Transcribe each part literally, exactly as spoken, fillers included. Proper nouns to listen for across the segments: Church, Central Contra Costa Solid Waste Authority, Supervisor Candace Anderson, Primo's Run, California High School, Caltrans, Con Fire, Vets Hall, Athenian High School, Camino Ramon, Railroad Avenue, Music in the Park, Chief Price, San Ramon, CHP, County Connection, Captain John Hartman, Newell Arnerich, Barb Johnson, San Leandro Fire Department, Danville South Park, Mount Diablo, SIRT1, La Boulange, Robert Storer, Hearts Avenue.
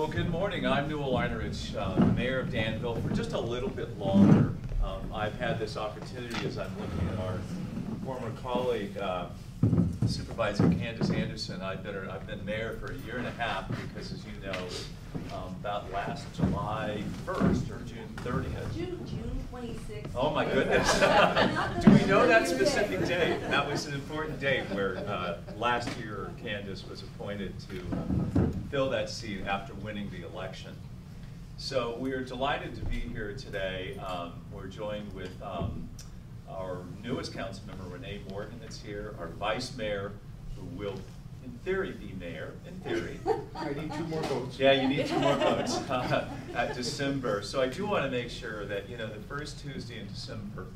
Well, good morning. I'm Newell Arnerich, uh, Mayor of Danville. For just a little bit longer, um, I've had this opportunity as I'm looking at our former colleague, uh, Supervisor Candace Anderson. I've been, I've been mayor for a year and a half because, as you know, um, about last July first or June thirtieth. June twenty-sixth. Oh my goodness. Do we know that specific date? That was an important date where uh, last year Candace was appointed to uh, fill that seat after winning the election. So we are delighted to be here today. Um, we're joined with um, our newest council member, Renee Borden, that's here, our vice mayor, who will, in theory, be mayor, in theory. I need two more votes. Yeah, you need two more votes uh, at December. So I do want to make sure that, you know, the first Tuesday in December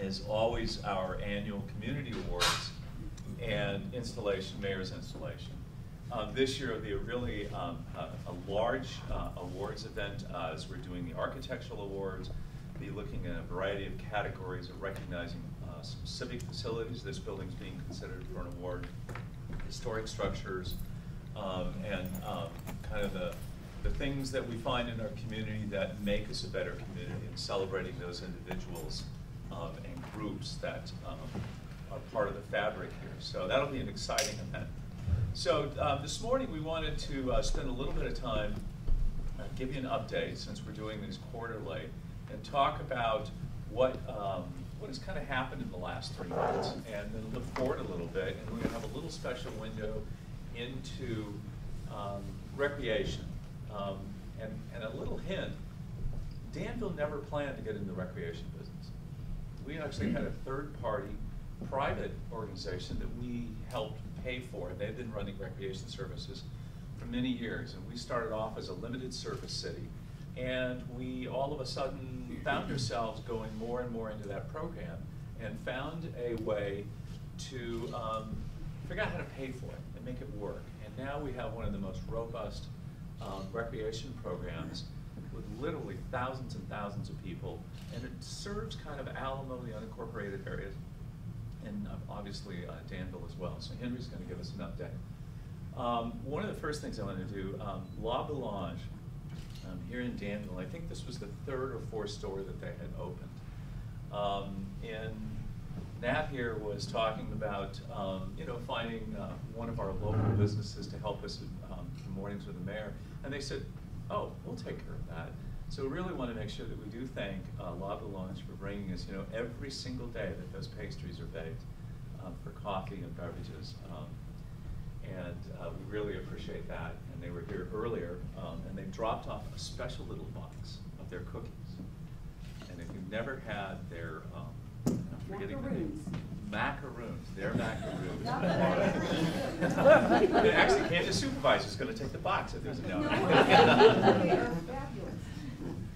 is always our annual community awards and installation, mayor's installation. Um, this year will be a really um, a, a large uh, awards event uh, as we're doing the architectural awards. Be looking at a variety of categories of recognizing uh, some civic facilities. This building's being considered for an award, historic structures, um, and um, kind of the, the things that we find in our community that make us a better community, and celebrating those individuals um, and groups that um, are part of the fabric here. So that'll be an exciting event. So uh, this morning we wanted to uh, spend a little bit of time, uh, give you an update since we're doing these quarterly, and talk about what um, what has kind of happened in the last three months, and then look forward a little bit. And we're going to have a little special window into um, recreation, um, and and a little hint: Danville never planned to get into the recreation business. We actually had a third-party, private organization that we helped pay for. They've been running recreation services for many years, and we started off as a limited service city. And we all of a sudden found ourselves going more and more into that program and found a way to um, figure out how to pay for it and make it work. And now we have one of the most robust um, recreation programs with literally thousands and thousands of people. And it serves kind of Alamo, the unincorporated areas, and obviously uh, Danville as well. So Henry's going to give us an update. Um, one of the first things I wanted to do, um, La Boulange, Um, here in Danville, I think this was the third or fourth store that they had opened. Um, and Nat here was talking about, um, you know, finding uh, one of our local businesses to help us um, in mornings with the mayor. And they said, oh, we'll take care of that. So we really want to make sure that we do thank uh, La Boulange for bringing us, you know, every single day that those pastries are baked uh, for coffee and beverages. Um, and uh, we really appreciate that. And they were here earlier, um, and they dropped off a special little box of their cookies. And if you've never had their, um, I'm forgetting the name. Macaroons. Their macaroons. Actually, Candace Supervisor is going to take the box if there's a no. no.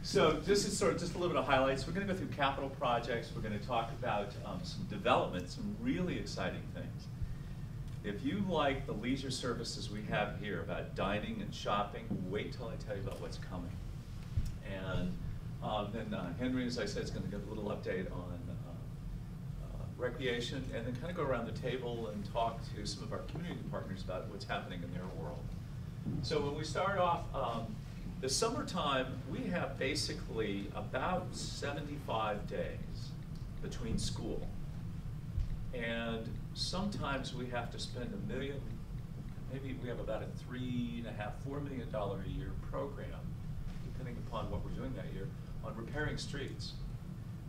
So this is sort of just a little bit of highlights. We're going to go through capital projects. We're going to talk about um, some development, some really exciting things. If you like the leisure services we have here about dining and shopping, wait till I tell you about what's coming. And um, then uh, Henry, as I said, is going to give a little update on uh, uh, recreation, and then kind of go around the table and talk to some of our community partners about what's happening in their world. So when we start off, um, the summertime, we have basically about seventy-five days between school. And sometimes we have to spend a million, maybe we have about a three and a half, four million dollar a year program, depending upon what we're doing that year, on repairing streets.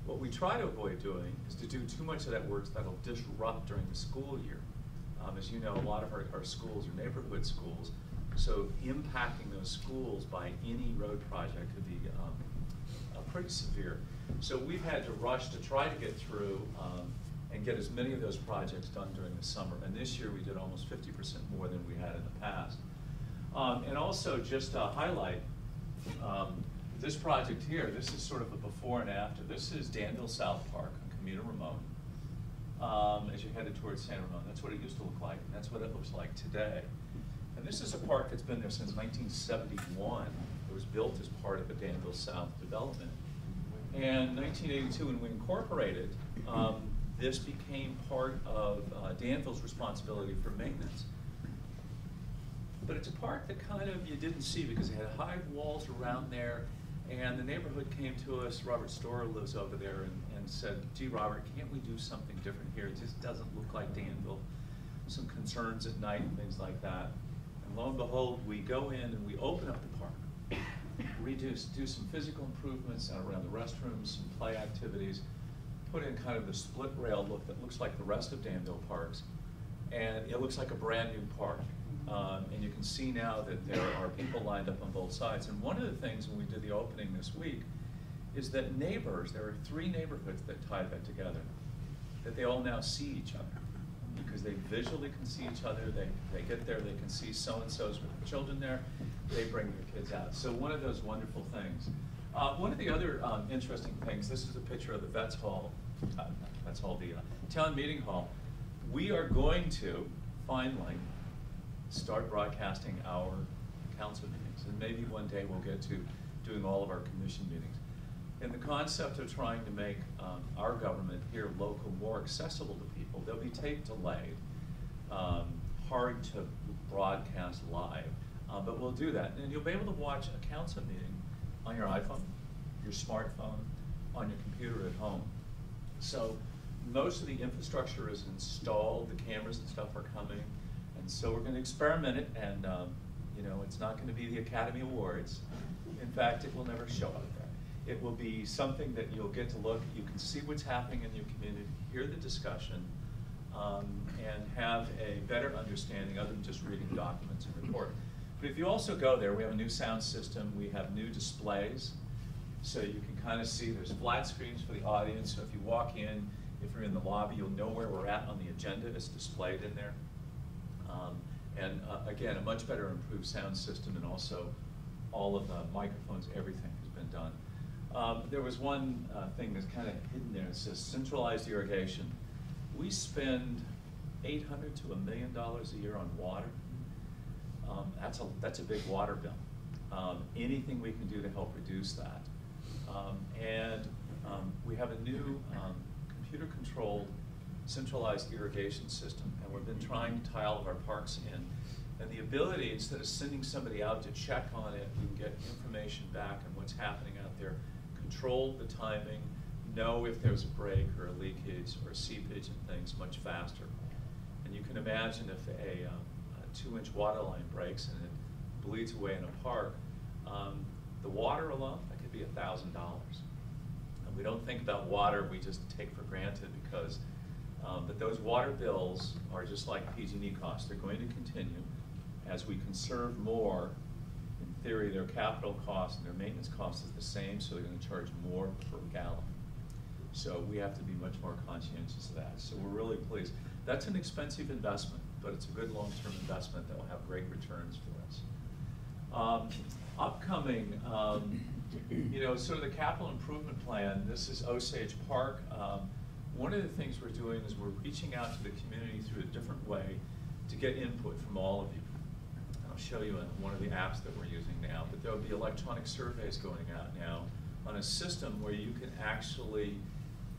What we try to avoid doing is to do too much of that work that'll disrupt during the school year. Um, as you know, a lot of our, our schools are neighborhood schools, so impacting those schools by any road project could be um, uh, pretty severe. So we've had to rush to try to get through um, and get as many of those projects done during the summer. And this year we did almost fifty percent more than we had in the past. Um, and also just to highlight um, this project here, this is sort of a before and after. This is Danville South Park on Camino Ramon. Um, as you headed towards San Ramon, that's what it used to look like, and that's what it looks like today. And this is a park that's been there since nineteen seventy-one. It was built as part of the Danville South development. And nineteen eighty-two, when we incorporated, um, this became part of uh, Danville's responsibility for maintenance. But it's a park that kind of you didn't see because it had high walls around there. And the neighborhood came to us, Robert Storer lives over there, and, and said, gee, Robert, can't we do something different here? It just doesn't look like Danville. Some concerns at night and things like that. And lo and behold, we go in and we open up the park, reduce, do some physical improvements out around the restrooms, some play activities, put in kind of the split rail look that looks like the rest of Danville parks. And it looks like a brand new park. Um, and you can see now that there are people lined up on both sides. And one of the things when we did the opening this week is that neighbors, there are three neighborhoods that tie that together, that they all now see each other because they visually can see each other. They, they get there, they can see so-and-so's with their children there. They bring their kids out. So one of those wonderful things. Uh, one of the other um, interesting things, this is a picture of the Vets Hall, uh, Vets Hall, the uh, Town Meeting Hall. We are going to finally start broadcasting our council meetings, and maybe one day we'll get to doing all of our commission meetings. And the concept of trying to make um, our government here local more accessible to people, they'll be tape delayed, um, hard to broadcast live, uh, but we'll do that. And you'll be able to watch a council meeting on your iPhone, your smartphone, on your computer at home. So most of the infrastructure is installed, the cameras and stuff are coming. So we're going to experiment it, and um, you know, it's not going to be the Academy Awards. In fact, it will never show up there. It will be something that you'll get to look. You can see what's happening in your community, hear the discussion, um, and have a better understanding other than just reading documents and report. But if you also go there, we have a new sound system. We have new displays, so you can kind of see there's flat screens for the audience. So if you walk in, if you're in the lobby, you'll know where we're at on the agenda. It's displayed in there. Um, and uh, again, a much better improved sound system, and also all of the microphones, everything has been done. Um, there was one uh, thing that's kind of hidden there. It says centralized irrigation. We spend eight hundred to a million dollars a year on water. Um, that's, a, that's a big water bill. Um, anything we can do to help reduce that. Um, and um, we have a new um, computer controlled centralized irrigation system, and we've been trying to tie all of our parks in. And the ability, instead of sending somebody out to check on it, we can get information back on what's happening out there, control the timing, know if there's a break or a leakage or a seepage and things much faster. And you can imagine if a, um, a two-inch water line breaks and it bleeds away in a park, um, the water alone, that could be a thousand dollars. And we don't think about water, we just take for granted because Um, but those water bills are just like P G and E costs. They're going to continue. As we conserve more, in theory, their capital cost and their maintenance cost is the same, so they're going to charge more per gallon. So we have to be much more conscientious of that. So we're really pleased. That's an expensive investment, but it's a good long-term investment that will have great returns for us. Um, upcoming, um, you know, sort of the capital improvement plan. This is Osage Park. Um, One of the things we're doing is we're reaching out to the community through a different way to get input from all of you. And I'll show you in one of the apps that we're using now, but there'll be electronic surveys going out now on a system where you can actually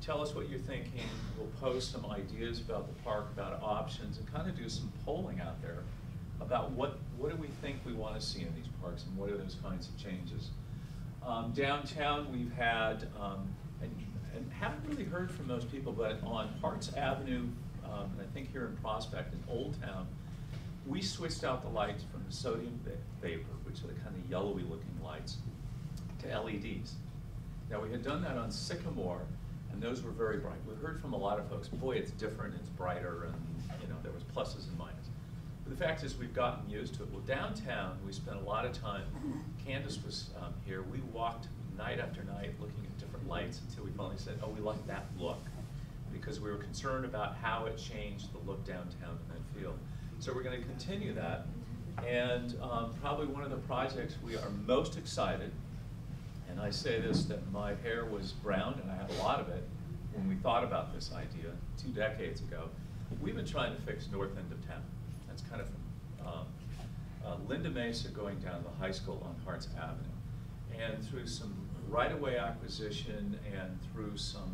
tell us what you're thinking. We'll post some ideas about the park, about options, and kind of do some polling out there about what, what do we think we want to see in these parks and what are those kinds of changes. Um, downtown, we've had, um, an and haven't really heard from those people, but on Hearts Avenue, um, and I think here in Prospect, in Old Town, we switched out the lights from the sodium vapor, which are the kind of yellowy looking lights, to L E Ds. Now we had done that on Sycamore, and those were very bright. We heard from a lot of folks, boy, it's different, it's brighter, and you know, there was pluses and minuses. But the fact is we've gotten used to it. Well, downtown, we spent a lot of time, Candace was um, here, we walked night after night looking at different lights until we finally said, oh, we like that look, because we were concerned about how it changed the look downtown in that field. So we're going to continue that, and um, probably one of the projects we are most excited, and I say this, that my hair was brown, and I had a lot of it when we thought about this idea two decades ago. We've been trying to fix north end of town. That's kind of from um, uh, Linda Mesa going down to the high school on Hearts Avenue. And through some right-of-way acquisition and through some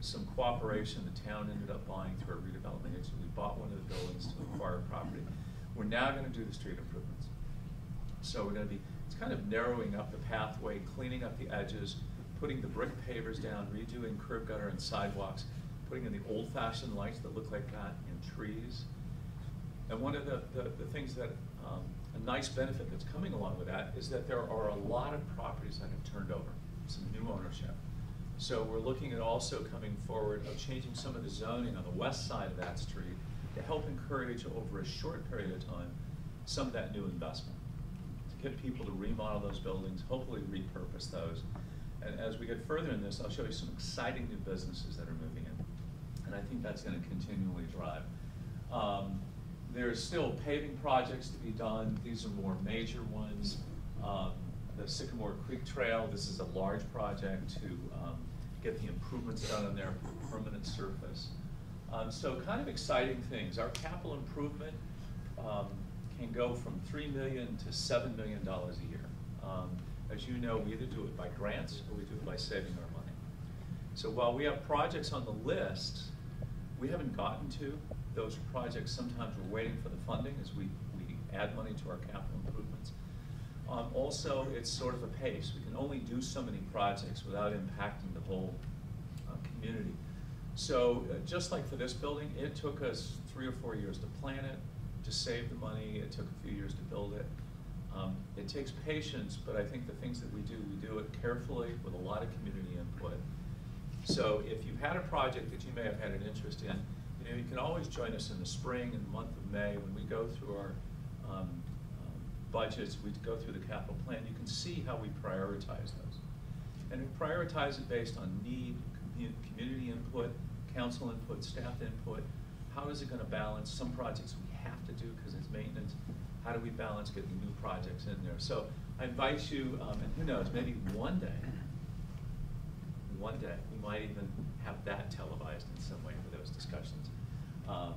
some cooperation, the town ended up buying through a redevelopment agency. We bought one of the buildings to acquire property. We're now going to do the street improvements. So we're going to be, it's kind of narrowing up the pathway, cleaning up the edges, putting the brick pavers down, redoing curb gutter and sidewalks, putting in the old-fashioned lights that look like that, and trees. And one of the, the, the things that, um, a nice benefit that's coming along with that is that there are a lot of properties that have turned over, some new ownership. So we're looking at also coming forward of changing some of the zoning on the west side of that street to help encourage over a short period of time some of that new investment, to get people to remodel those buildings, hopefully repurpose those. And as we get further in this, I'll show you some exciting new businesses that are moving in. And I think that's going to continually drive. Um, there's still paving projects to be done. These are more major ones. Um, the Sycamore Creek Trail, this is a large project to um, get the improvements done on their permanent surface. Um, so kind of exciting things. Our capital improvement um, can go from three million dollars to seven million dollars a year. Um, as you know, we either do it by grants or we do it by saving our money. So while we have projects on the list, we haven't gotten to those projects. Sometimes we're waiting for the funding as we, we add money to our capital improvements. Um, also, it's sort of a pace. We can only do so many projects without impacting the whole uh, community. So uh, just like for this building, it took us three or four years to plan it, to save the money. It took a few years to build it. Um, it takes patience, but I think the things that we do, we do it carefully with a lot of community input. So if you've had a project that you may have had an interest in, you know, you can always join us in the spring and the month of May when we go through our um, um, budgets, we go through the capital plan. You can see how we prioritize those. And we prioritize it based on need, community input, council input, staff input. How is it going to balance? Some projects we have to do because it's maintenance. How do we balance getting new projects in there? So I invite you, um, and who knows, maybe one day, one day, we might even have that televised in some way for those discussions. Um,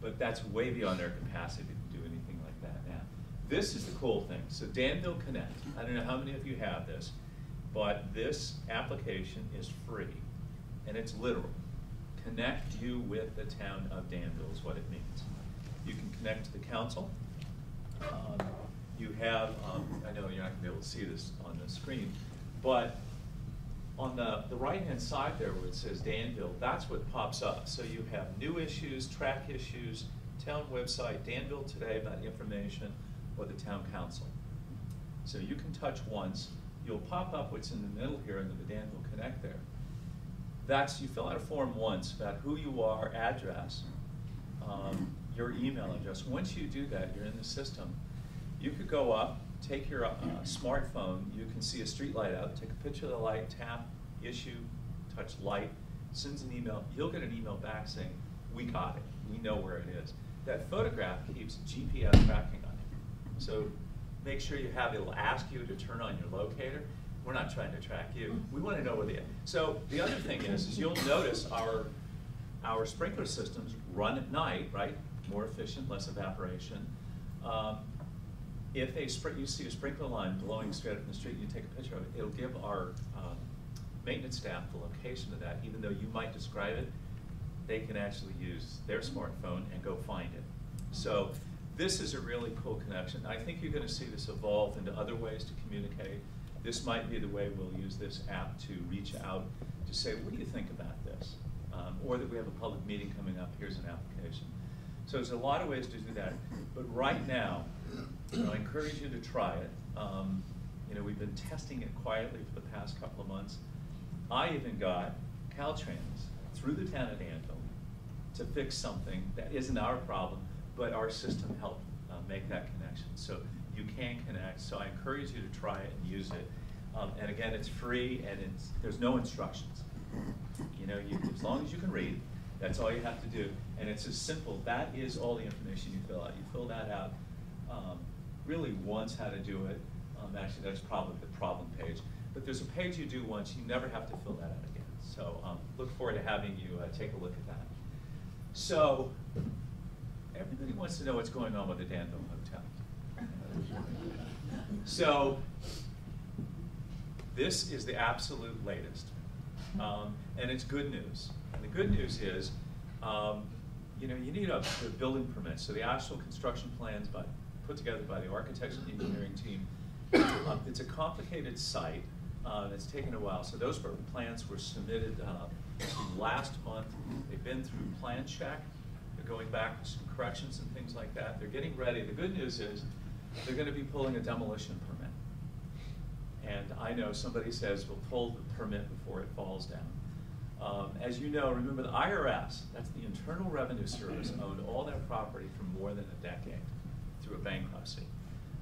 but that's way beyond their capacity to do anything like that now. This is the cool thing. So Danville Connect, I don't know how many of you have this, but this application is free. And it's literal. Connect you with the town of Danville is what it means. You can connect to the council. Um, you have, um, I know you're not going to be able to see this on the screen, but on the, the right-hand side there where it says Danville, that's what pops up. So you have new issues, track issues, town website, Danville Today about information, or the town council. So you can touch once. You'll pop up what's in the middle here in the Danville Connect there. That's, you fill out a form once about who you are, address, um, your email address. Once you do that, you're in the system. You could go up, take your uh, smartphone, you can see a street light out, take a picture of the light, tap, issue, touch light, sends an email. You'll get an email back saying, we got it, we know where it is. That photograph keeps G P S tracking on it. So make sure you have, it'll ask you to turn on your locator. We're not trying to track you. We want to know where they are. So the other thing is, is you'll notice our, our sprinkler systems run at night, right? More efficient, less evaporation. Um, if they you see a sprinkler line blowing straight up in the street, you take a picture of it, it'll give our um, maintenance staff the location of that. Even though you might describe it, they can actually use their smartphone and go find it. So this is a really cool connection. I think you're going to see this evolve into other ways to communicate. This might be the way we'll use this app to reach out to say, what do you think about this? Um, or that we have a public meeting coming up, here's an application. So there's a lot of ways to do that. But right now, you know, I encourage you to try it. Um, you know, we've been testing it quietly for the past couple of months. I even got Caltrans through the town of Danville to fix something that isn't our problem, but our system helped uh, make that connection. So you can connect, so I encourage you to try it and use it. Um, and again, it's free and it's, there's no instructions. You know, you, as long as you can read, that's all you have to do. And it's as simple, that is all the information you fill out. You fill that out um, really once how to do it. Um, actually, that's probably the problem page. But there's a page you do once, you never have to fill that out again. So um, look forward to having you uh, take a look at that. So everybody wants to know what's going on with the Danville Hotel. So this is the absolute latest, um, and it's good news. And the good news is um, you know, you need a, a building permit. So the actual construction plans by, put together by the architects and engineering team. Um, it's a complicated site. Uh, it's taken a while. So those plans were submitted uh, last month. They've been through plan check. They're going back with some corrections and things like that. They're getting ready. The good news is they're going to be pulling a demolition permit. And I know somebody says, we'll pull the permit before it falls down. Um, as you know, remember the I R S, that's the Internal Revenue Service, owned all that property for more than a decade through a bankruptcy.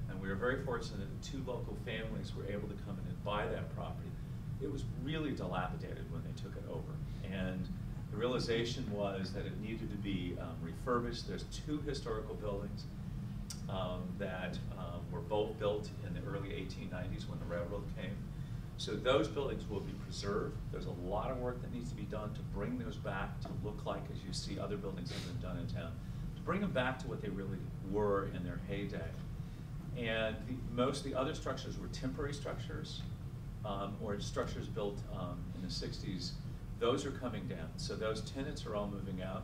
And we were very fortunate that two local families were able to come in and buy that property. It was really dilapidated when they took it over. And the realization was that it needed to be um, refurbished. There's two historical buildings um, that um, were both built in the early eighteen nineties when the railroad came. So those buildings will be preserved. There's a lot of work that needs to be done to bring those back to look like, as you see other buildings that have been done in town, to bring them back to what they really were in their heyday. And the, most of the other structures were temporary structures um, or structures built um, in the sixties. Those are coming down. So those tenants are all moving out.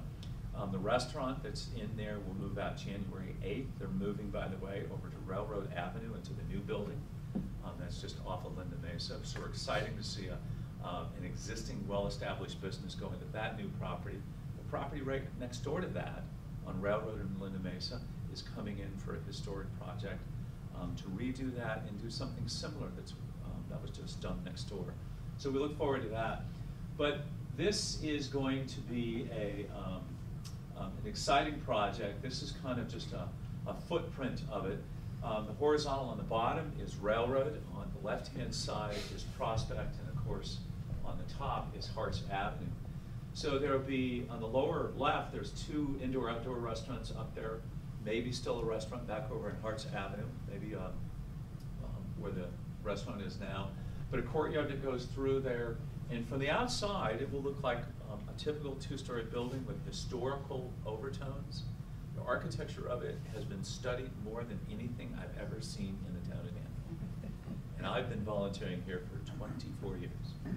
Um, the restaurant that's in there will move out January eighth. They're moving, by the way, over to Railroad Avenue into the new building. Um, that's just off of Linda Mesa. So we're exciting to see a, um, an existing well-established business go into that new property. The property right next door to that on Railroad and Linda Mesa is coming in for a historic project. Um, to redo that and do something similar that's, um, that was just done next door. So we look forward to that. But this is going to be a, um, um, an exciting project. This is kind of just a, a footprint of it. Um, the horizontal on the bottom is Railroad. On the left-hand side is Prospect. And of course, on the top is Hearts Avenue. So there'll be, on the lower left, there's two indoor-outdoor restaurants up there. Maybe still a restaurant back over in Hearts Avenue, maybe um, um, where the restaurant is now. But a courtyard that goes through there. And from the outside, it will look like um, a typical two-story building with historical overtones. The architecture of it has been studied more than anything I've ever seen in the town of Danville. And I've been volunteering here for twenty-four years.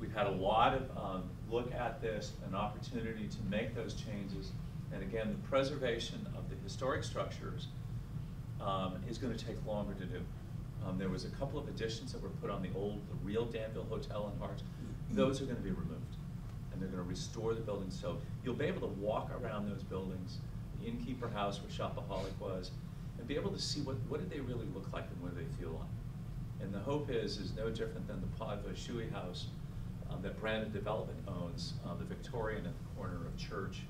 We've had a lot of um, look at this, an opportunity to make those changes. And again, the preservation of the historic structures um, is going to take longer to do. Um, there was a couple of additions that were put on the old, the real Danville Hotel in Hearts. Those are going to be removed, and they're going to restore the buildings. So you'll be able to walk around those buildings, the innkeeper house where Shopaholic was, and be able to see what, what did they really look like and what did they feel like. And the hope is, is no different than the Pod Vashui house um, that Brandon Development owns, uh, the Victorian at the corner of Church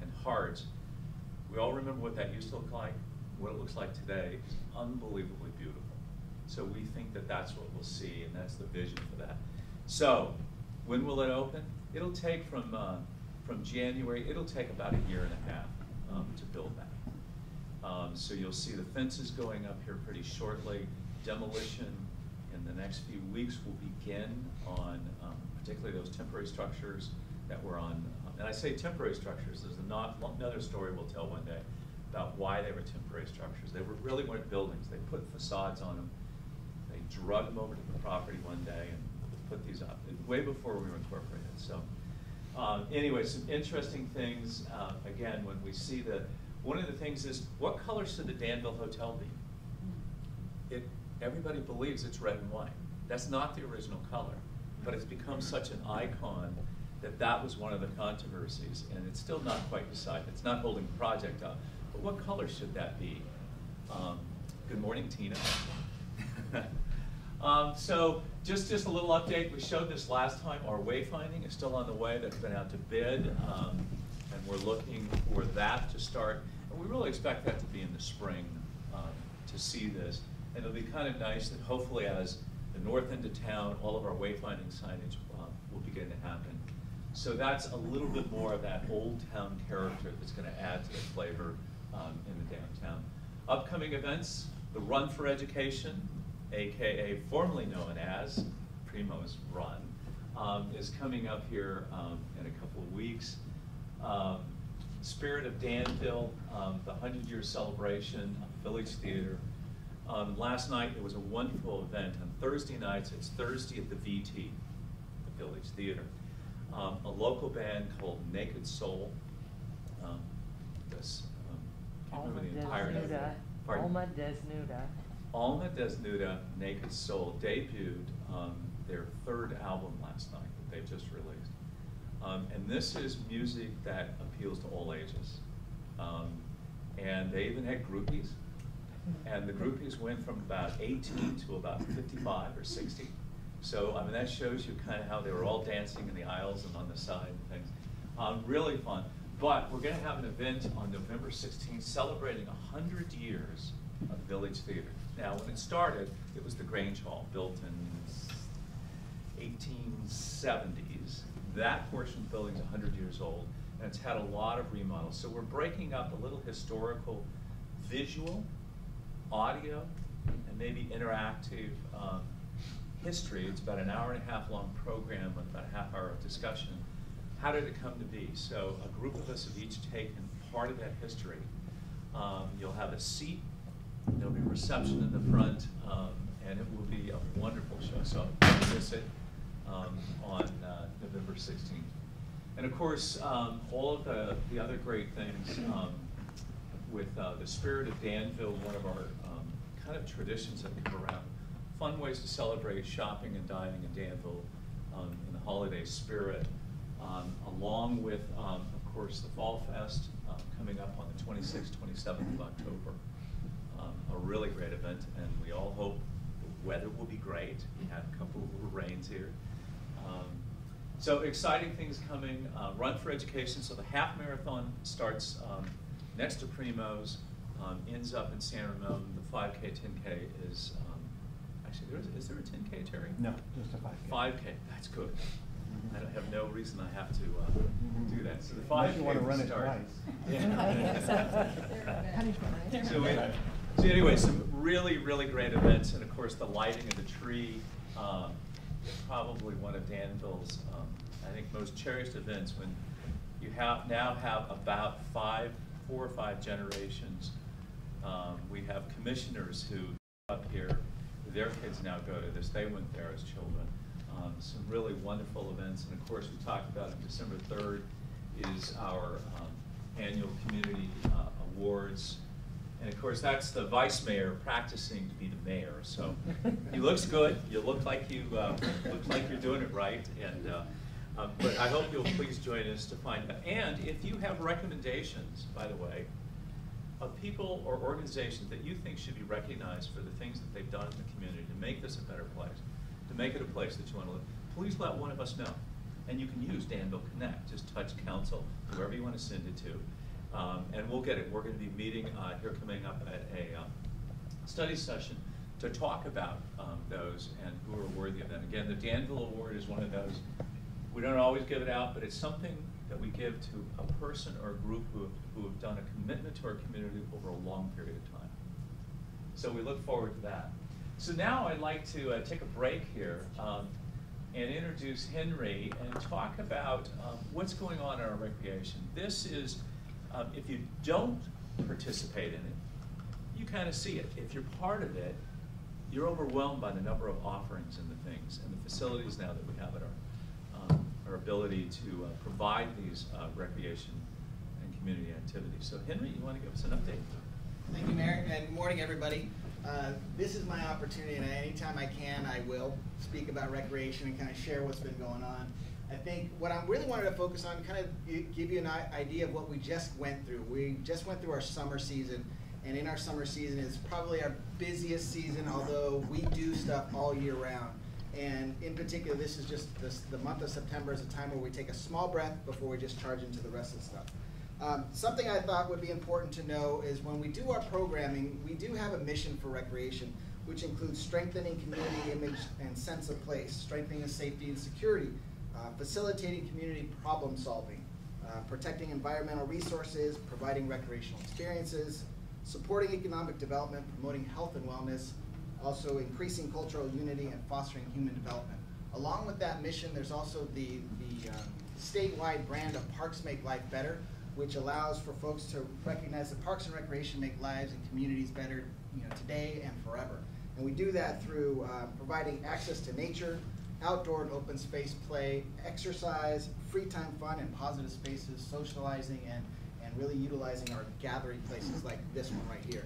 and Hearts. We all remember what that used to look like. What it looks like today is unbelievably beautiful. So we think that that's what we'll see, and that's the vision for that. So when will it open? It'll take from, uh, from January, it'll take about a year and a half um, to build that. Um, so you'll see the fences going up here pretty shortly. Demolition in the next few weeks will begin on um, particularly those temporary structures that were on. And I say temporary structures. There's not, another story we'll tell one day about why they were temporary structures. They were really weren't buildings. They put facades on them. They drug them over to the property one day and put these up way before we were incorporated. So um, anyway, some interesting things. Uh, again, when we see the, one of the things is, what color should the Danville Hotel be? It, everybody believes it's red and white. That's not the original color, but it's become such an icon that that was one of the controversies, and it's still not quite decided. It's not holding the project up. But what color should that be? Um, good morning, Tina. um, so just, just a little update. We showed this last time. Our wayfinding is still on the way. That's been out to bid, um, and we're looking for that to start. And we really expect that to be in the spring um, to see this. And it'll be kind of nice that hopefully as the north end of town, all of our wayfinding signage um, will begin to happen. So that's a little bit more of that old town character that's going to add to the flavor um, in the downtown. Upcoming events, the Run for Education, A K A formerly known as Primo's Run, um, is coming up here um, in a couple of weeks. Um, Spirit of Danville, um, the hundred-year celebration of the Village Theater. Um, last night, there was a wonderful event. On Thursday nights, it's Thursday at the V T, the Village Theater. Um, a local band called Naked Soul campus. Um, Alma Desnuda. Alma Desnuda. Alma Desnuda, Naked Soul, debuted um, their third album last night that they just released. Um, and this is music that appeals to all ages. Um, and they even had groupies. And the groupies went from about eighteen to about fifty-five or sixty. So, I mean, that shows you kind of how they were all dancing in the aisles and on the side and things. Um, really fun. But we're going to have an event on November sixteenth celebrating one hundred years of Village Theater. Now, when it started, it was the Grange Hall, built in eighteen seventies. That portion of the building is one hundred years old, and it's had a lot of remodels. So we're breaking up a little historical visual, audio, and maybe interactive um, history. It's about an hour and a half long program with about a half hour of discussion. How did it come to be? So a group of us have each taken part of that history. Um, you'll have a seat, there'll be a reception in the front, um, and it will be a wonderful show. So don't miss it um, on uh, November sixteenth. And of course, um, all of the, the other great things um, with uh, the Spirit of Danville, one of our um, kind of traditions that come around. Fun ways to celebrate shopping and dining in Danville um, in the holiday spirit, um, along with, um, of course, the Fall Fest um, coming up on the twenty-sixth, twenty-seventh of October. Um, a really great event, and we all hope the weather will be great. We have a couple of little rains here. Um, so exciting things coming. Uh, Run for Education, so the half marathon starts um, next to Primo's, um, ends up in San Ramon. The five K, ten K is, um, actually, there is, is there a ten K, Terry? No, just a five K. five K, that's good. Mm-hmm. I don't have no reason I have to uh, mm-hmm. do that. So the five K you want to run it twice. Yeah. so, anyway, so anyway, some really, really great events, and of course the lighting of the tree, um, probably one of Danville's, um, I think, most cherished events when you have now have about five four or five generations. Um, we have commissioners who up here, their kids now go to this, they went there as children. Um, some really wonderful events, and of course we talked about it, December third is our um, annual community uh, awards. And of course that's the vice mayor practicing to be the mayor, so he looks good, you look like, you, uh, look like you're doing it right. And, uh, Um, but I hope you'll please join us to find out. And if you have recommendations, by the way, of people or organizations that you think should be recognized for the things that they've done in the community to make this a better place, to make it a place that you want to live, please let one of us know. And you can use Danville Connect. Just touch council, whoever you want to send it to, um, and we'll get it. We're going to be meeting uh, here coming up at a um, study session to talk about um, those and who are worthy of that. Again, the Danville Award is one of those. We don't always give it out, but it's something that we give to a person or a group who have, who have done a commitment to our community over a long period of time. So we look forward to that. So now I'd like to uh, take a break here um, and introduce Henry and talk about um, what's going on in our recreation. This is, um, if you don't participate in it, you kind of see it. If you're part of it, you're overwhelmed by the number of offerings and the things and the facilities now that we have at our our ability to uh, provide these uh, recreation and community activities. So Henry, you want to give us an update? Thank you, Mayor, and good morning, everybody. Uh, this is my opportunity, and anytime I can, I will speak about recreation and kind of share what's been going on. I think what I really wanted to focus on, kind of give you an idea of what we just went through. We just went through our summer season, and in our summer season is probably our busiest season, although we do stuff all year round. And in particular, this is just this, the month of September is a time where we take a small breath before we just charge into the rest of the stuff. Um, something I thought would be important to know is when we do our programming, we do have a mission for recreation, which includes strengthening community image and sense of place, strengthening safety and security, uh, facilitating community problem solving, uh, protecting environmental resources, providing recreational experiences, supporting economic development, promoting health and wellness, also increasing cultural unity and fostering human development. Along with that mission, there's also the, the um, statewide brand of Parks Make Life Better, which allows for folks to recognize that parks and recreation make lives and communities better, you know, today and forever. And we do that through uh, providing access to nature, outdoor and open space play, exercise, free time fun, and positive spaces, socializing, and, and really utilizing our gathering places like this one right here.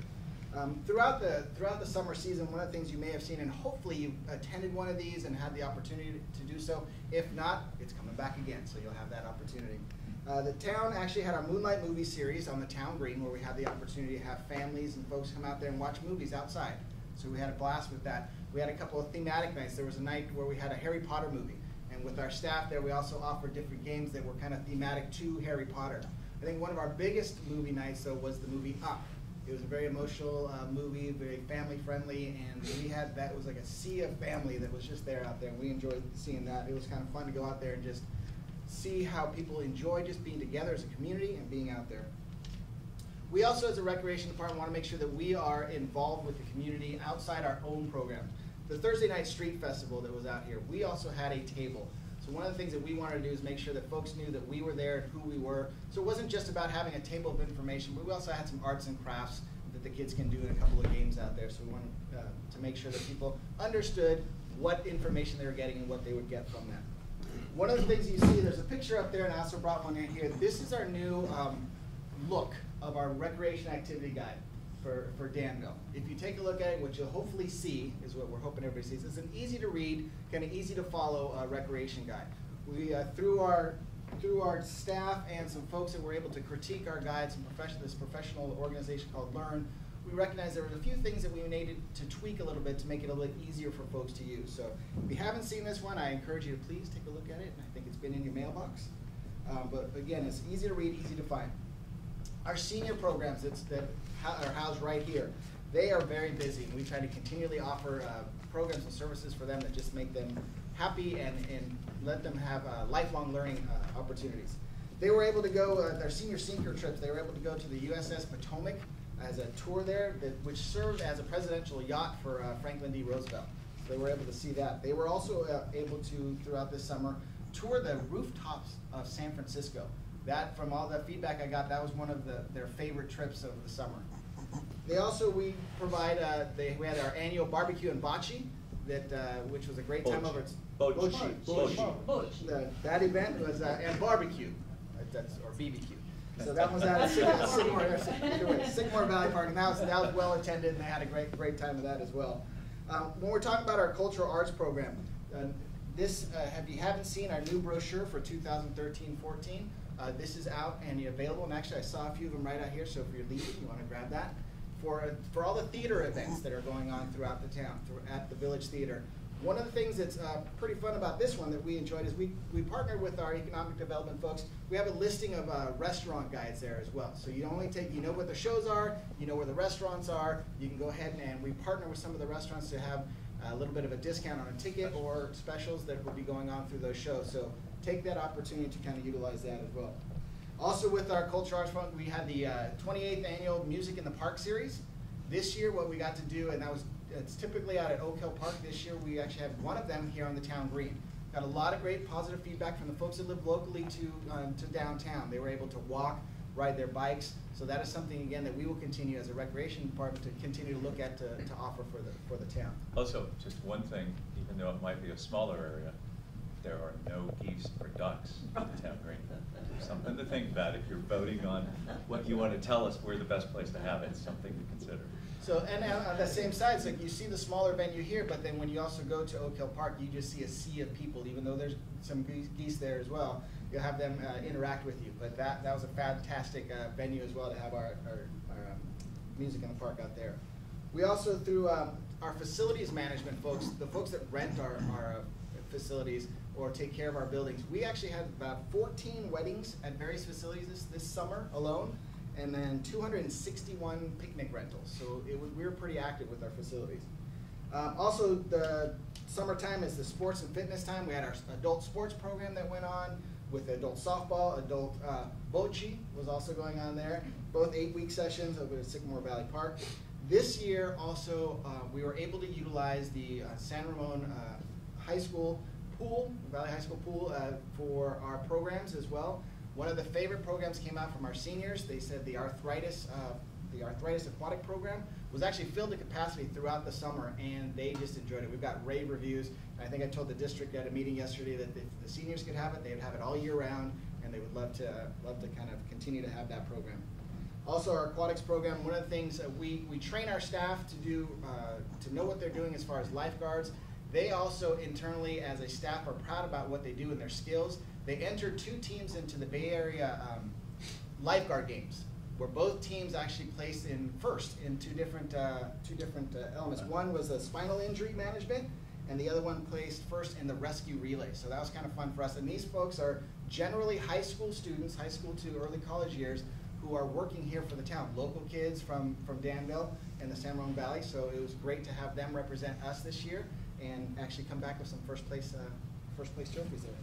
Um, throughout the throughout the summer season, one of the things you may have seen, and hopefully you attended one of these and had the opportunity to, to do so. If not, it's coming back again, so you'll have that opportunity. Uh, the town actually had our Moonlight movie series on the town green, where we had the opportunity to have families and folks come out there and watch movies outside. So we had a blast with that. We had a couple of thematic nights. There was a night where we had a Harry Potter movie. And with our staff there, we also offered different games that were kind of thematic to Harry Potter. I think one of our biggest movie nights, though, was the movie Up. It was a very emotional uh, movie, very family-friendly, and we had that. It was like a sea of family that was just there out there. We enjoyed seeing that. It was kind of fun to go out there and just see how people enjoy just being together as a community and being out there. We also, as a recreation department, want to make sure that we are involved with the community outside our own program. The Thursday Night Street Festival that was out here, we also had a table. So one of the things that we wanted to do is make sure that folks knew that we were there and who we were. So it wasn't just about having a table of information, but we also had some arts and crafts that the kids can do in a couple of games out there. So we wanted uh, to make sure that people understood what information they were getting and what they would get from that. One of the things you see, there's a picture up there, and I also brought one in here. This is our new um, look of our recreation activity guide for, for Danville. If you take a look at it, what you'll hopefully see is what we're hoping everybody sees. It's an easy to read, kind of easy to follow uh, recreation guide. We, uh, through, our, through our staff and some folks that were able to critique our guides and profession, this professional organization called Learn, we recognized there were a few things that we needed to tweak a little bit to make it a little bit easier for folks to use. So if you haven't seen this one, I encourage you to please take a look at it. And I think it's been in your mailbox. Um, but again, it's easy to read, easy to find. Our senior programs that's, that are housed right here, they are very busy. We try to continually offer uh, programs and services for them that just make them happy and, and let them have uh, lifelong learning uh, opportunities. They were able to go, uh, their senior sinker trips, they were able to go to the U S S Potomac as a tour there, that, which served as a presidential yacht for uh, Franklin D. Roosevelt. So they were able to see that. They were also uh, able to, throughout this summer, tour the rooftops of San Francisco. That, from all the feedback I got, that was one of the, their favorite trips of the summer. They also, we provide, uh, they, we had our annual barbecue and bocce, that, uh, which was a great time over. Bocce. Bocce. Bocce. Bocce. That event was, uh, and barbecue, that's, or B B Q. So that was at Sycamore, Sycamore Valley Park, and that was, that was well attended, and they had a great, great time with that as well. Um, when we're talking about our cultural arts program, uh, this, uh, if you haven't seen our new brochure for two thousand thirteen fourteen, uh, this is out and available, and actually I saw a few of them right out here, so if you're leaving, you want to grab that. For, uh, for all the theater events that are going on throughout the town, through, at the Village Theater, one of the things that's uh, pretty fun about this one that we enjoyed is we, we partnered with our economic development folks. We have a listing of uh, restaurant guides there as well. So you only take, you know what the shows are, you know where the restaurants are, you can go ahead and, and we partner with some of the restaurants to have a little bit of a discount on a ticket or specials that will be going on through those shows. So take that opportunity to kind of utilize that as well. Also with our Cultural Arts Fund, we had the uh, twenty-eighth annual Music in the Park series. This year what we got to do, and that was it's typically out at Oak Hill Park. This year we actually have one of them here on the town green. Got a lot of great positive feedback from the folks that live locally to, um, to downtown. They were able to walk, ride their bikes. So that is something, again, that we will continue as a recreation department to continue to look at to, to offer for the, for the town. Also, just one thing, even though it might be a smaller area, there are no geese or ducks in the town green. Something to think about if you're voting on what you want to tell us, we're the best place to have it. It's something to consider. So, and on the same side, so you see the smaller venue here, but then when you also go to Oak Hill Park, you just see a sea of people, even though there's some geese there as well. You'll have them uh, interact with you. But that, that was a fantastic uh, venue as well to have our, our, our um, Music in the Park out there. We also, through um, our facilities management folks, the folks that rent our, our facilities or take care of our buildings, we actually had about fourteen weddings at various facilities this, this summer alone, and then two hundred sixty-one picnic rentals. So it was, we were pretty active with our facilities. Um, also, the summertime is the sports and fitness time. We had our adult sports program that went on with adult softball, adult uh, bocce was also going on there, both eight-week sessions over at Sycamore Valley Park. This year also, uh, we were able to utilize the uh, San Ramon uh, High School pool, Valley High School pool, uh, for our programs as well. One of the favorite programs came out from our seniors. They said the arthritis, uh, the arthritis aquatic program was actually filled to capacity throughout the summer, and they just enjoyed it. We've got rave reviews. I think I told the district at a meeting yesterday that if the seniors could have it, they'd have it all year round. and they would love to uh, love to kind of continue to have that program. Also, our aquatics program, one of the things that we, we train our staff to do, uh, to know what they're doing as far as lifeguards. They also internally, as a staff, are proud about what they do and their skills. They entered two teams into the Bay Area um, lifeguard games, where both teams actually placed in first in two different, uh, two different uh, elements. One was the spinal injury management, and the other one placed first in the rescue relay. So that was kind of fun for us. And these folks are generally high school students, high school to early college years, who are working here for the town, local kids from, from Danville and the San Ramon Valley. So it was great to have them represent us this year and actually come back with some first place, uh, first place trophies there.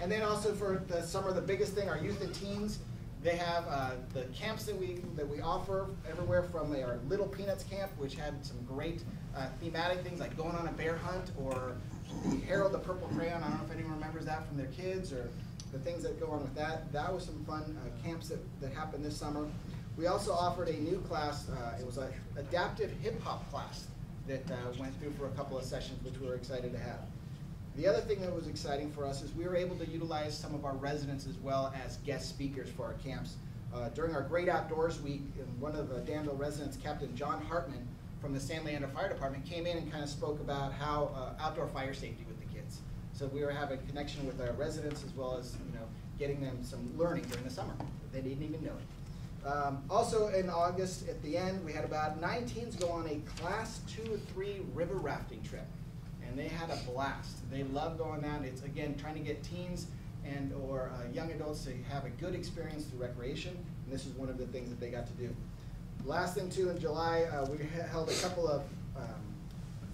And then also for the summer, the biggest thing, our youth and teens, they have uh, the camps that we, that we offer everywhere from our Little Peanuts camp, which had some great uh, thematic things like going on a bear hunt, or the Harold the Purple Crayon, I don't know if anyone remembers that from their kids, or the things that go on with that. That was some fun uh, camps that, that happened this summer. We also offered a new class, uh, it was an adaptive hip hop class that uh, went through for a couple of sessions, which we were excited to have. The other thing that was exciting for us is we were able to utilize some of our residents as well as guest speakers for our camps. Uh, during our Great Outdoors Week, one of the Danville residents, Captain John Hartman from the San Leandro Fire Department, came in and kind of spoke about how uh, outdoor fire safety with the kids. So we were having connection with our residents as well as, you know, getting them some learning during the summer. They didn't even know it. Um, also in August, at the end, we had about nine teens go on a class two or three river rafting trip. And they had a blast. They love going down. It's, again, trying to get teens and or uh, young adults to have a good experience through recreation, and this is one of the things that they got to do. Last thing, too, in July, uh, we held a couple of um,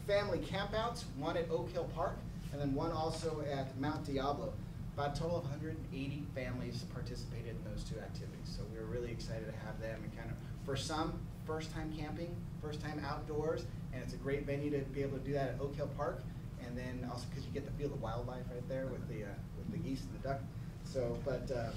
family campouts, one at Oak Hill Park, and then one also at Mount Diablo. About a total of one hundred eighty families participated in those two activities, so we were really excited to have them. And kind of, for some, first time camping, first time outdoors, and it's a great venue to be able to do that at Oak Hill Park, and then also because you get to feel the wildlife right there with the uh, with the geese and the duck. So, but um,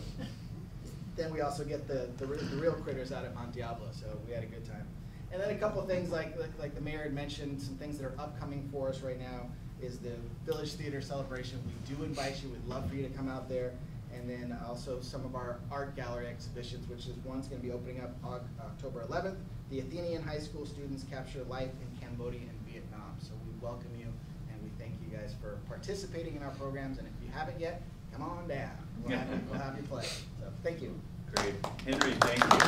then we also get the, the the real critters out at Mount Diablo, so we had a good time. And then a couple of things like, like like the mayor had mentioned, some things that are upcoming for us right now is the Village Theater celebration. We do invite you. We'd love for you to come out there. And then also some of our art gallery exhibitions, which is one's going to be opening up October eleventh. The Athenian High School Students Capture Life in Cambodia and Vietnam. So we welcome you, and we thank you guys for participating in our programs. And if you haven't yet, come on down. We'll have you, we'll have you play. So thank you. Great. Henry, thank you.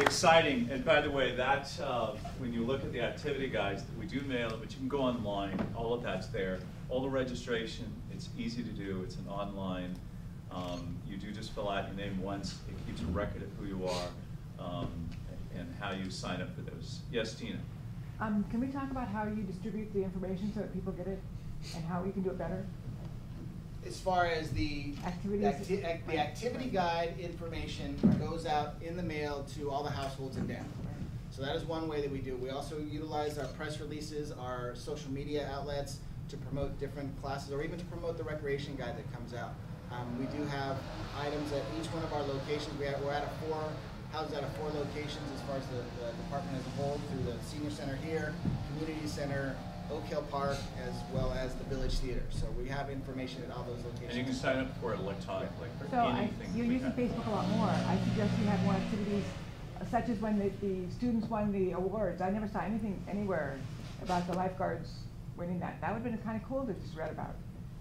Exciting. And by the way, that, uh, when you look at the activity guides, we do mail it, but you can go online. All of that's there. All the registration. It's easy to do. It's an online. Um, you do just fill out your name once. It keeps a record of who you are um, and how you sign up for those. Yes, Tina. Um, can we talk about how you distribute the information so that people get it, and how you can do it better? As far as the activity, acti ac the activity guide information goes out in the mail to all the households in Danville. So that is one way that we do. We also utilize our press releases, our social media outlets, to promote different classes, or even to promote the recreation guide that comes out. Um, we do have items at each one of our locations. We have, we're at a four, housed out of four locations as far as the, the department as a whole, through the senior center here, community center, Oak Hill Park, as well as the Village Theater. So we have information at all those locations. And you can sign up for it electronically. Like so I, you're using have. Facebook a lot more. I suggest you have more activities, such as when the, the students won the awards. I never saw anything anywhere about the lifeguards winning that. That would have been kind of cool to just read about.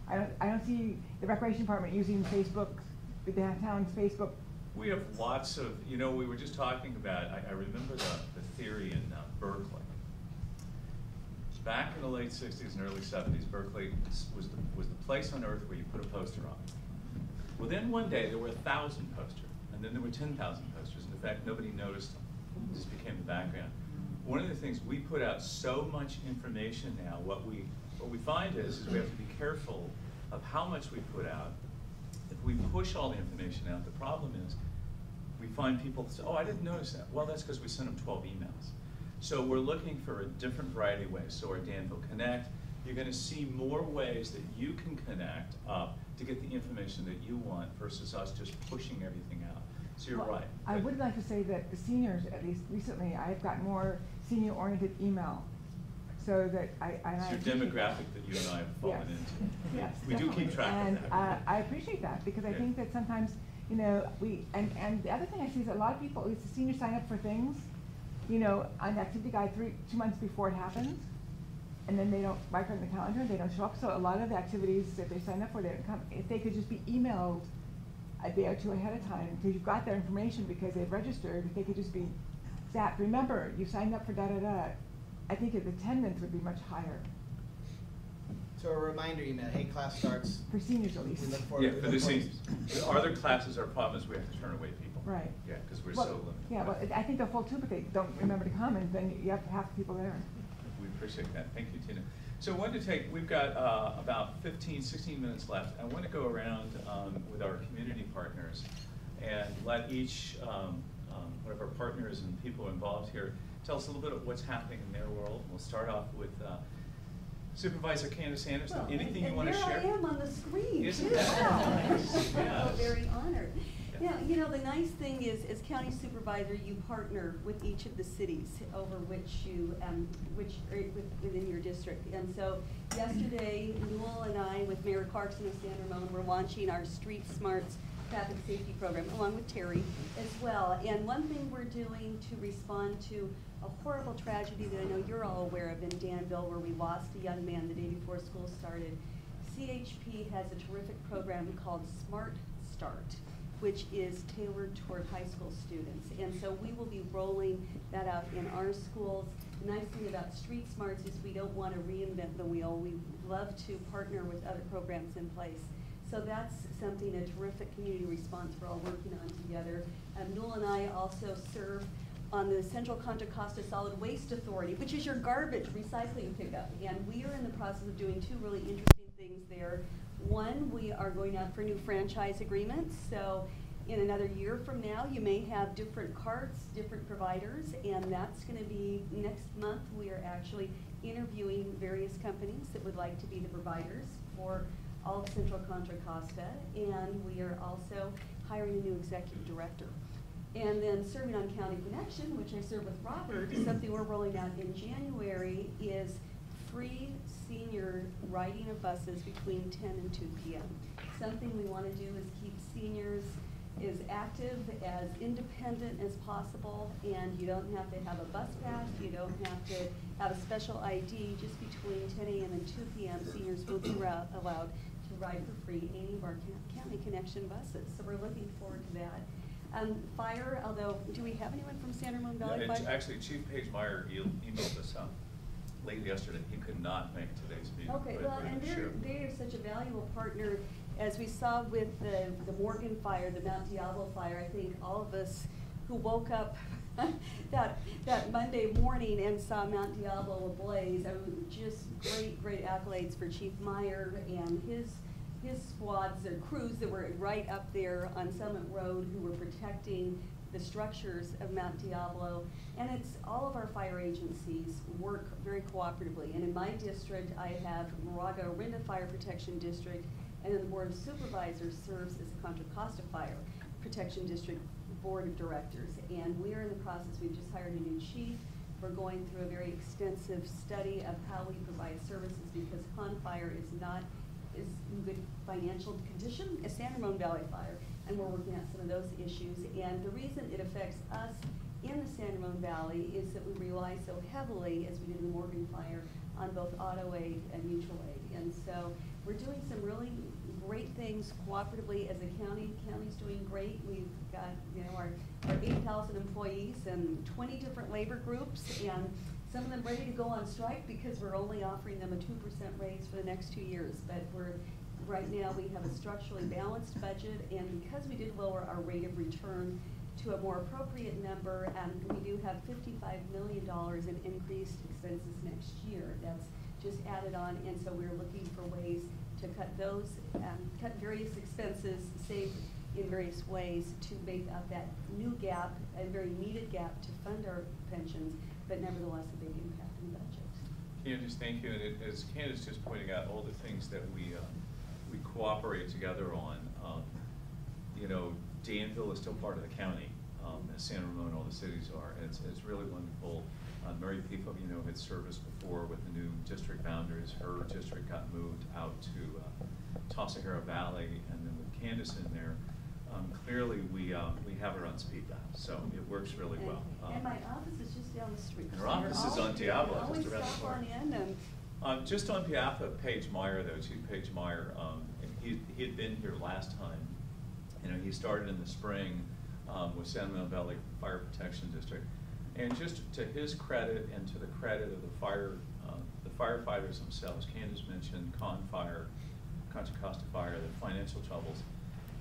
I don't, I don't see the recreation department using Facebook, the downtown's Facebook. We have lots of, you know, we were just talking about, I, I remember the, the theory in uh, Berkeley. Back in the late sixties and early seventies, Berkeley was the, was the place on earth where you put a poster on. Well, then one day there were a thousand posters, and then there were ten thousand posters, and in fact nobody noticed them. It just became the background. One of the things, we put out so much information now, what we what we find is, is we have to be careful of how much we put out. If we push all the information out, the problem is we find people say, oh, I didn't notice that. Well, that's because we sent them twelve emails. So we're looking for a different variety of ways. So our Danville Connect, you're gonna see more ways that you can connect up to get the information that you want versus us just pushing everything out. So you're well, right. I would like to say that the seniors, at least recently, I've got more senior-oriented email So that I, I it's I your demographic that. that you and I have fallen yes. into. Yes, we definitely. do keep track and, of that. And uh, I appreciate that, because yeah. I think that sometimes, you know, we and, and the other thing I see is that a lot of people, at least the seniors, sign up for things, you know, on the activity guide three two months before it happens, and then they don't mark on the calendar, they don't show up. So a lot of the activities that they sign up for, they don't come. If they could just be emailed a day or two ahead of time, because you've got their information because they've registered, if they could just be zapped, remember, you signed up for da da da. I think his attendance would be much higher. So a reminder email, hey, class starts. For seniors at least. We look forward yeah, to for the seniors. Our other classes are problems, we have to turn away people. Right. Yeah, because we're well, so limited. Yeah, well, I think they'll fall too, but they don't remember to come, and then you have half the people there. We appreciate that. Thank you, Tina. So I wanted to take, we've got uh, about fifteen, sixteen minutes left. I want to go around um, with our community partners and let each um, um, one of our partners and people involved here tell us a little bit of what's happening in their world. We'll start off with uh, Supervisor Candace Anderson. Well, Anything and you want to share? Here I am on the screen. Isn't too. that nice? Yes. I'm so very honored. Yeah. Now, you know, the nice thing is, as county supervisor, you partner with each of the cities over which you, um, which are within your district. And so, yesterday, Newell and I, with Mayor Clarkson of San Ramon, were launching our Street Smarts traffic safety program, along with Terry as well. And one thing we're doing to respond to a horrible tragedy that I know you're all aware of in Danville, where we lost a young man the day before school started. C H P has a terrific program called Smart Start, which is tailored toward high school students. And so we will be rolling that out in our schools. The nice thing about Street Smarts is we don't want to reinvent the wheel. We love to partner with other programs in place. So that's something, a terrific community response we're all working on together. Um, Newell and I also serve on the Central Contra Costa Solid Waste Authority, which is your garbage recycling pickup. And we are in the process of doing two really interesting things there. One, we are going out for new franchise agreements. So in another year from now, you may have different carts, different providers, and that's gonna be next month. We are actually interviewing various companies that would like to be the providers for all of Central Contra Costa, and we are also hiring a new executive director. And then serving on County Connection, which I serve with Robert, something we're rolling out in January is free senior riding of buses between ten and two P M Something we want to do is keep seniors as active, as independent as possible, and you don't have to have a bus pass, you don't have to have a special I D, just between ten A M and two P M seniors will be allowed to ride for free any of our County Connection buses. So we're looking forward to that. Um, fire, although, do we have anyone from San Ramon Valley Fire? Actually, Chief Paige Meyer emailed us out late yesterday. He could not make today's meeting. Okay, well, and they're, they are such a valuable partner. As we saw with the, the Morgan Fire, the Mount Diablo Fire, I think all of us who woke up that that Monday morning and saw Mount Diablo ablaze, I mean, just great, great accolades for Chief Meyer and his his squads or crews that were right up there on Summit Road who were protecting the structures of Mount Diablo. And it's all of our fire agencies work very cooperatively. And in my district, I have Moraga Orinda Fire Protection District, and then the Board of Supervisors serves as the Contra Costa Fire Protection District Board of Directors. And we're in the process, we've just hired a new chief. We're going through a very extensive study of how we provide services, because Con Fire is not is in good financial condition as San Ramon Valley Fire, and we're working out some of those issues. And the reason it affects us in the San Ramon Valley is that we rely so heavily, as we did in the Morgan Fire, on both auto aid and mutual aid. And so we're doing some really great things cooperatively as a county. The county's doing great. We've got, you know, our, our eight thousand employees and twenty different labor groups, and some of them ready to go on strike because we're only offering them a two percent raise for the next two years. But we're, right now we have a structurally balanced budget, and because we did lower our rate of return to a more appropriate number, um, we do have fifty-five million dollars in increased expenses next year. That's just added on, and so we're looking for ways to cut those, um, cut various expenses, save in various ways to make up that new gap, a very needed gap to fund our pensions, but nevertheless a big impact on the budget. Candace, thank you. And it, as Candace just pointing out, all the things that we uh, we cooperate together on, um, you know, Danville is still part of the county, um, as San Ramon, all the cities are. It's, it's really wonderful Uh, Murray people, you know, had serviced before with the new district boundaries. Her district got moved out to uh, Tosahara Valley, and then with Candace in there, um, clearly we uh, we have her on speed dial, so it works really and, well. Um, and my office is just down the street. Her office is on Diablo, just around the corner. And um, just on behalf of Paige Meyer, though, Chief Paige Meyer, um, and he he had been here last time. You know, he started in the spring um, with San Ramon Valley Fire Protection District. And just to his credit and to the credit of the fire, um, the firefighters themselves, Candace mentioned Con Fire, Contra Costa Fire, the financial troubles.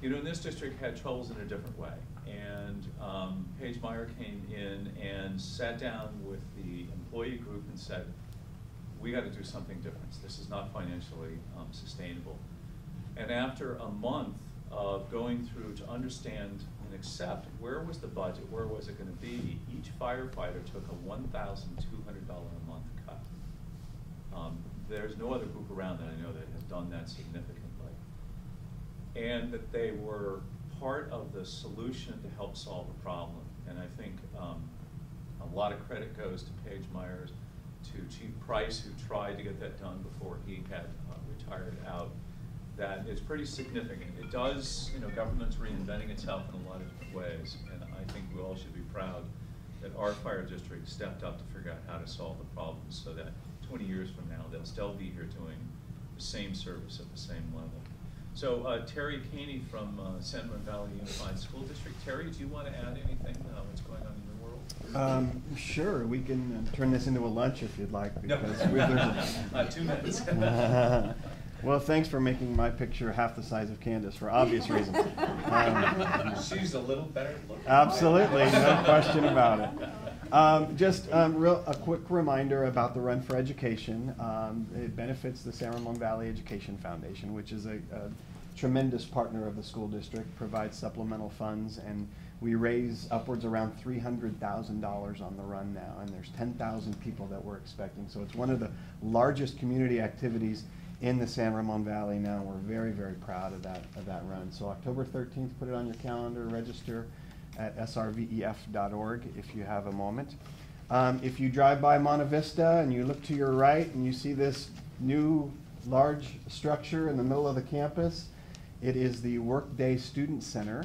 You know, in this district had troubles in a different way. And um, Paige Meyer came in and sat down with the employee group and said, we gotta do something different. This is not financially um, sustainable. And after a month of going through to understand and accept where was the budget, where was it going to be, each firefighter took a one thousand two hundred dollars a month cut. Um, there's no other group around that I know that has done that significantly. And that they were part of the solution to help solve a problem. And I think um, a lot of credit goes to Paige Myers, to Chief Price, who tried to get that done before he had uh, retired out. That is pretty significant. It does, you know, government's reinventing itself in a lot of different ways, and I think we all should be proud that our fire district stepped up to figure out how to solve the problem so that twenty years from now, they'll still be here doing the same service at the same level. So uh, Terry Caney from uh, San Ramon Valley Unified School District. Terry, do you want to add anything uh, what's going on in your world? Um, sure, we can turn this into a lunch if you'd like. Because no, we're uh, two minutes. Well, thanks for making my picture half the size of Candace for obvious reasons. Um, She's a little better looking. Absolutely, no question about it. Um, just um, real, a quick reminder about the Run for Education. Um, it benefits the San Ramon Valley Education Foundation, which is a, a tremendous partner of the school district, provides supplemental funds, and we raise upwards around three hundred thousand dollars on the run now, and there's ten thousand people that we're expecting. So it's one of the largest community activities in the San Ramon Valley now. We're very, very proud of that of that run. So October thirteenth, put it on your calendar, register at S R V E F dot org if you have a moment. Um, if you drive by Monta Vista and you look to your right and you see this new large structure in the middle of the campus, it is the Workday Student Center,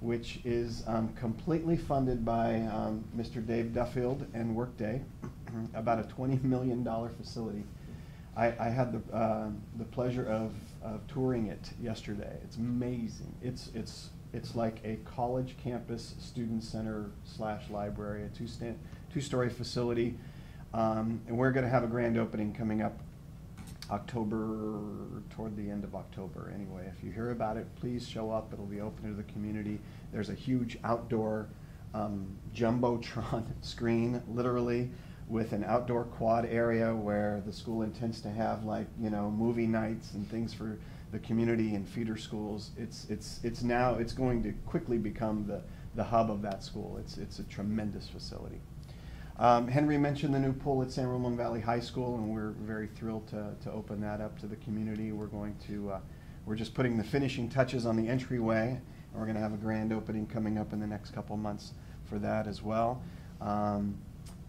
which is um, completely funded by um, Mister Dave Duffield and Workday, about a twenty million dollar facility. I, I had the, uh, the pleasure of, of touring it yesterday. It's amazing. It's, it's, it's like a college campus student center slash library, a two-stand, two-story facility. Um, and we're going to have a grand opening coming up October, toward the end of October anyway. If you hear about it, please show up. It'll be open to the community. There's a huge outdoor um, jumbotron screen, literally, with an outdoor quad area where the school intends to have, like, you know, movie nights and things for the community and feeder schools. It's it's it's now it's going to quickly become the the hub of that school. It's it's a tremendous facility. Um, Henry mentioned the new pool at San Ramon Valley High School, and we're very thrilled to to open that up to the community. We're going to uh, we're just putting the finishing touches on the entryway, and we're going to have a grand opening coming up in the next couple months for that as well. Um,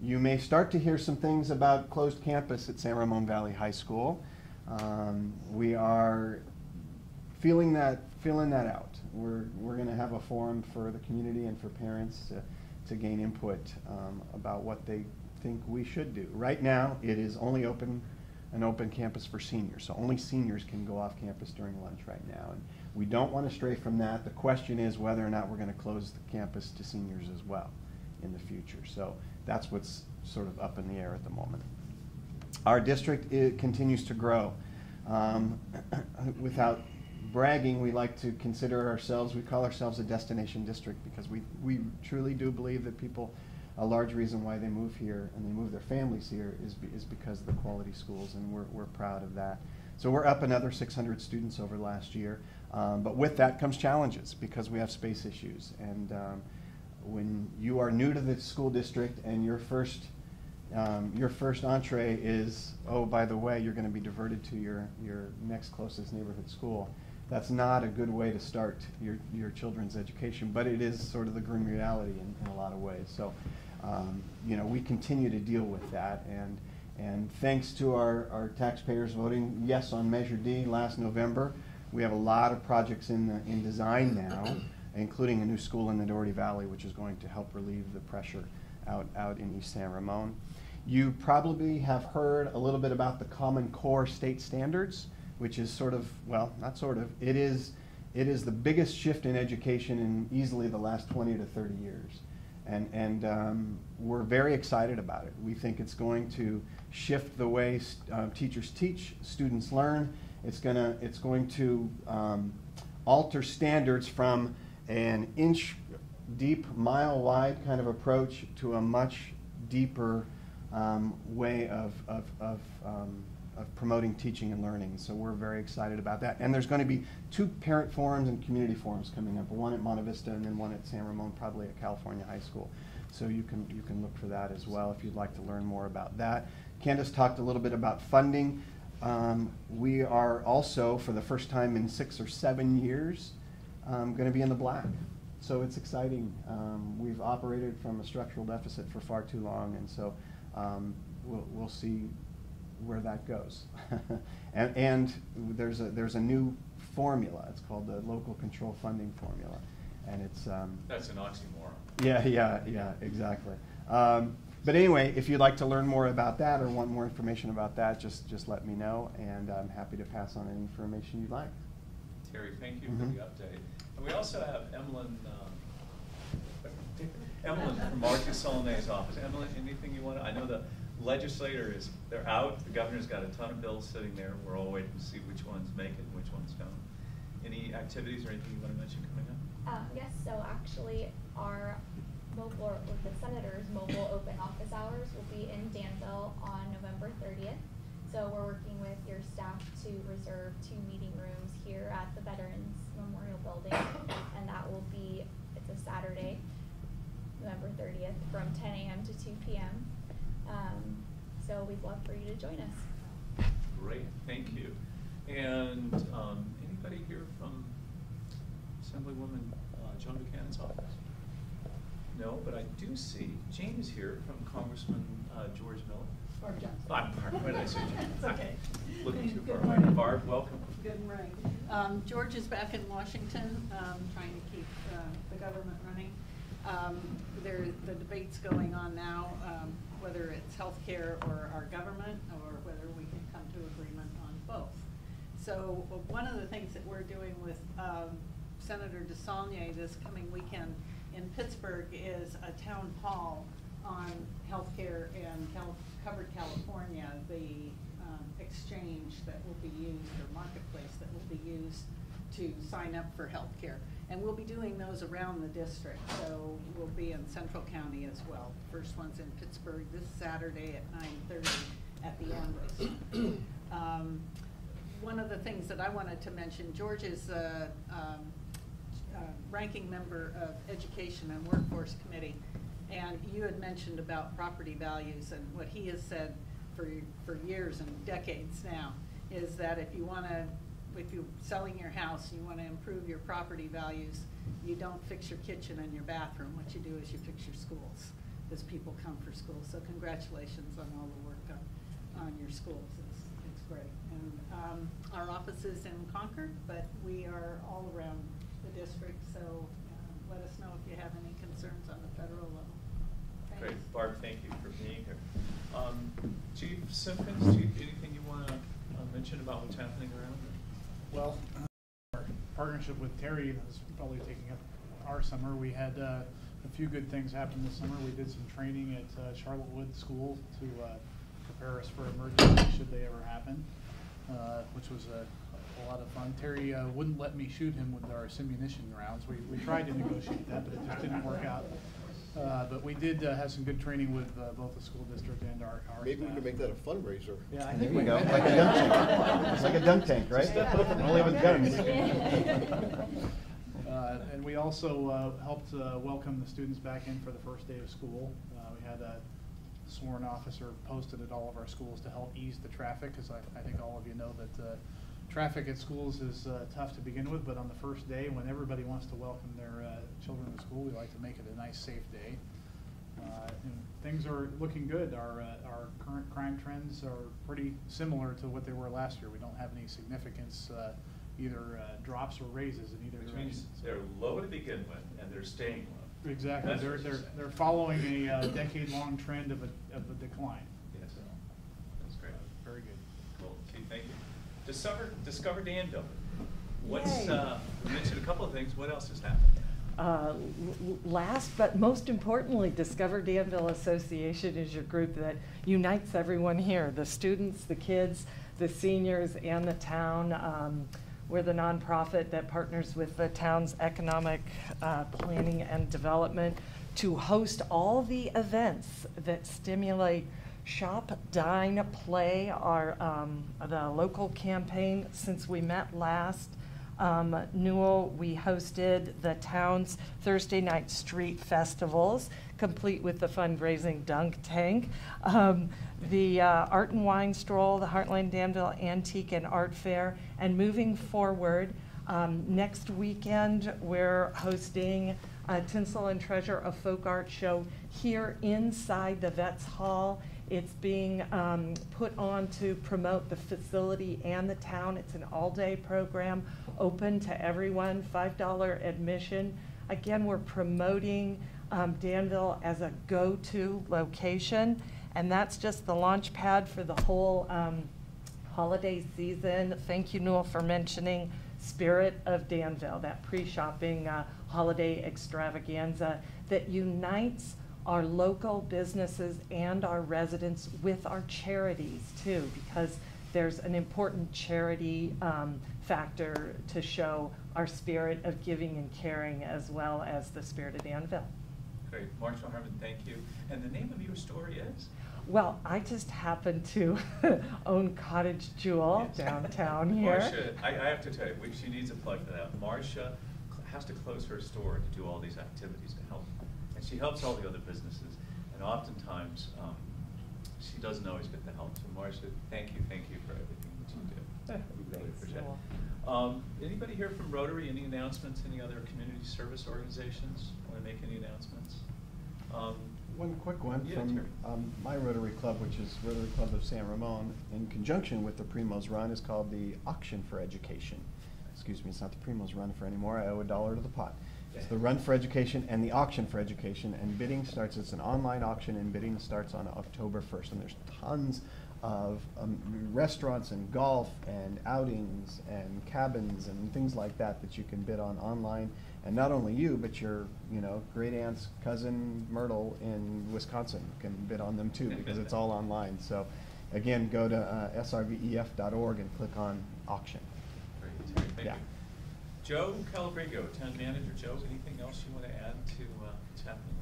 You may start to hear some things about closed campus at San Ramon Valley High School. Um, we are feeling that, feeling that out. We're, we're going to have a forum for the community and for parents to, to gain input um, about what they think we should do. Right now, it is only open, an open campus for seniors, so only seniors can go off campus during lunch right now. And we don't want to stray from that. The question is whether or not we're going to close the campus to seniors as well in the future. So that's what's sort of up in the air at the moment. Our district it continues to grow. Um, without bragging, we like to consider ourselves, we call ourselves a destination district because we, we truly do believe that people, a large reason why they move here and they move their families here is, be, is because of the quality schools, and we're, we're proud of that. So we're up another six hundred students over last year, um, but with that comes challenges because we have space issues. and. Um, When you are new to the school district and your first, um, your first entree is, oh, by the way, you're going to be diverted to your, your next closest neighborhood school, that's not a good way to start your, your children's education, but it is sort of the grim reality in, in a lot of ways. So um, you know, we continue to deal with that. And and thanks to our, our taxpayers voting yes on Measure D last November, we have a lot of projects in, the, in design now, including a new school in the Doherty Valley, which is going to help relieve the pressure out, out in East San Ramon. You probably have heard a little bit about the Common Core State Standards, which is sort of, well, not sort of, it is, it is the biggest shift in education in easily the last twenty to thirty years. And, and um, we're very excited about it. We think it's going to shift the way uh, teachers teach, students learn. It's, gonna, it's going to um, alter standards from an inch deep, mile wide kind of approach to a much deeper um, way of, of, of, um, of promoting teaching and learning. So we're very excited about that. And there's going to be two parent forums and community forums coming up, one at Monta Vista and then one at San Ramon, probably at California High School. So you can, you can look for that as well if you'd like to learn more about that. Candace talked a little bit about funding. Um, we are also, for the first time in six or seven years, um, going to be in the black. So it's exciting. Um, we've operated from a structural deficit for far too long, and so um, we'll, we'll see where that goes. and and there's, a, there's a new formula. It's called the local control funding formula. And it's... Um, That's an oxymoron. Yeah, yeah, yeah, exactly. Um, But anyway, if you'd like to learn more about that or want more information about that, just, just let me know, and I'm happy to pass on any information you'd like. Terry, thank you mm-hmm. for the update. And we also have Emlyn, um, Emlyn from Marcus Solonay's office. Emlyn, anything you want to? I know the legislator is, they're out. The governor's got a ton of bills sitting there. We're all waiting to see which ones make it and which ones don't. Any activities or anything you want to mention coming up? Uh, yes, so actually our mobile, with the senators, mobile open office hours will be in Danville on November thirtieth. So we're working with your staff to reserve two meeting rooms here at the Veterans Memorial Building, and that will be, it's a Saturday, November thirtieth, from ten A M to two P M Um, so we'd love for you to join us. Great, thank you. And um, anybody here from Assemblywoman uh, Joan Buchanan's office? No, but I do see James here from Congressman uh, George Miller. Barb Johnson. Barb, Barb, where did I say James? It's okay. Looking too far away. Barb, welcome. Good morning. Um, George is back in Washington, um, trying to keep uh, the government running. Um, there, the debate's going on now, um, whether it's health care or our government, or whether we can come to agreement on both. So well, one of the things that we're doing with um, Senator DeSaulnier this coming weekend in Pittsburgh is a town hall on healthcare and Cal Covered California, the um, exchange that will be used, or marketplace that will be used to sign up for healthcare. And we'll be doing those around the district. So we'll be in Central County as well. First one's in Pittsburgh this Saturday at nine thirty at the Ambrose. Um, one of the things that I wanted to mention, George is uh, um, Uh, ranking member of Education and Workforce Committee, and you had mentioned about property values, and what he has said for for years and decades now is that if you want to, if you're selling your house, you want to improve your property values, you don't fix your kitchen and your bathroom. What you do is you fix your schools, because people come for school. So congratulations on all the work on, on your schools. It's, it's great. And um, our office is in Concord, but we are all around district, so uh, let us know if you have any concerns on the federal level. Thanks. Great, Barb, thank you for being here. Um, Chief Simpkins, Chief, anything you want to uh, mention about what's happening around there? Well, uh, our partnership with Terry is probably taking up our summer. We had uh, a few good things happen this summer. We did some training at uh, Charlotte Wood School to uh, prepare us for emergencies should they ever happen, uh, which was a a lot of fun. Terry uh, wouldn't let me shoot him with our ammunition rounds. We, we tried to negotiate that, but it just didn't work out. Uh, but we did uh, have some good training with uh, both the school district and our, our Maybe staff. We could make that a fundraiser. Yeah, I think there we go. Like a dunk tank. It's like a dunk tank, right? So step up and only with guns. uh, and we also uh, helped uh, welcome the students back in for the first day of school. Uh, we had a sworn officer posted at all of our schools to help ease the traffic, because I, I think all of you know that uh, traffic at schools is uh, tough to begin with, but on the first day, when everybody wants to welcome their uh, children to school, we like to make it a nice, safe day. Uh, Uh, and things are looking good. Our, uh, our current crime trends are pretty similar to what they were last year. We don't have any significance, uh, either uh, drops or raises in either direction. Which means they're low to begin with, and they're staying low. Exactly. They're, they're, they're following a uh, decade-long trend of a, of a decline. Yes, so that's great. Uh, very good. Cool. Okay, thank you. Discover, discover Danville. What's, uh, we mentioned a couple of things. What else has happened? Uh, last, but most importantly, Discover Danville Association is your group that unites everyone here, the students, the kids, the seniors, and the town. Um, we're the nonprofit that partners with the town's economic uh, planning and development to host all the events that stimulate Shop, Dine, Play, our um, the local campaign. Since we met last, um, Newell, we hosted the town's Thursday night street festivals, complete with the fundraising dunk tank, um, the uh, art and wine stroll, the Heartland Danville Antique and Art Fair, and moving forward, um, next weekend we're hosting uh, Tinsel and Treasure, a folk art show here inside the Vets Hall. It's being um, put on to promote the facility and the town. It's an all-day program, open to everyone, five dollar admission. Again, we're promoting um, Danville as a go-to location, and that's just the launch pad for the whole um, holiday season. Thank you, Newell, for mentioning Spirit of Danville, that pre-shopping uh, holiday extravaganza that unites our local businesses and our residents with our charities too, because there's an important charity um, factor to show our spirit of giving and caring as well as the spirit of Danville. Great. Marshall Herman, thank you. And the name of your story is? Well, I just happen to own Cottage Jewel, yes, downtown here. Marcia, I, I have to tell you, she needs a plug for that. Marcia has to close her store to do all these activities to help. She helps all the other businesses, and oftentimes um, she doesn't always get the help. So Marcia, thank you, thank you for everything that you do. We really appreciate it. Um, anybody here from Rotary? Any announcements? Any other community service organizations want to make any announcements? Um, one quick one, yeah, from um, my Rotary Club, which is Rotary Club of San Ramon, in conjunction with the Primo's Run, is called the Auction for Education. Excuse me, it's not the Primo's Run for anymore. I owe a dollar to the pot. It's the Run for Education and the Auction for Education, and bidding starts, it's an online auction, and bidding starts on October first, and there's tons of um, restaurants and golf and outings and cabins and things like that that you can bid on online, and not only you, but your, you know, great aunt's cousin Myrtle in Wisconsin can bid on them too, because it's all online. So again, go to uh, S R V E F dot org and click on auction. Great. Thank yeah. you. Joe Calabrigo, town manager. Joe, anything else you want to add to uh, what's happening?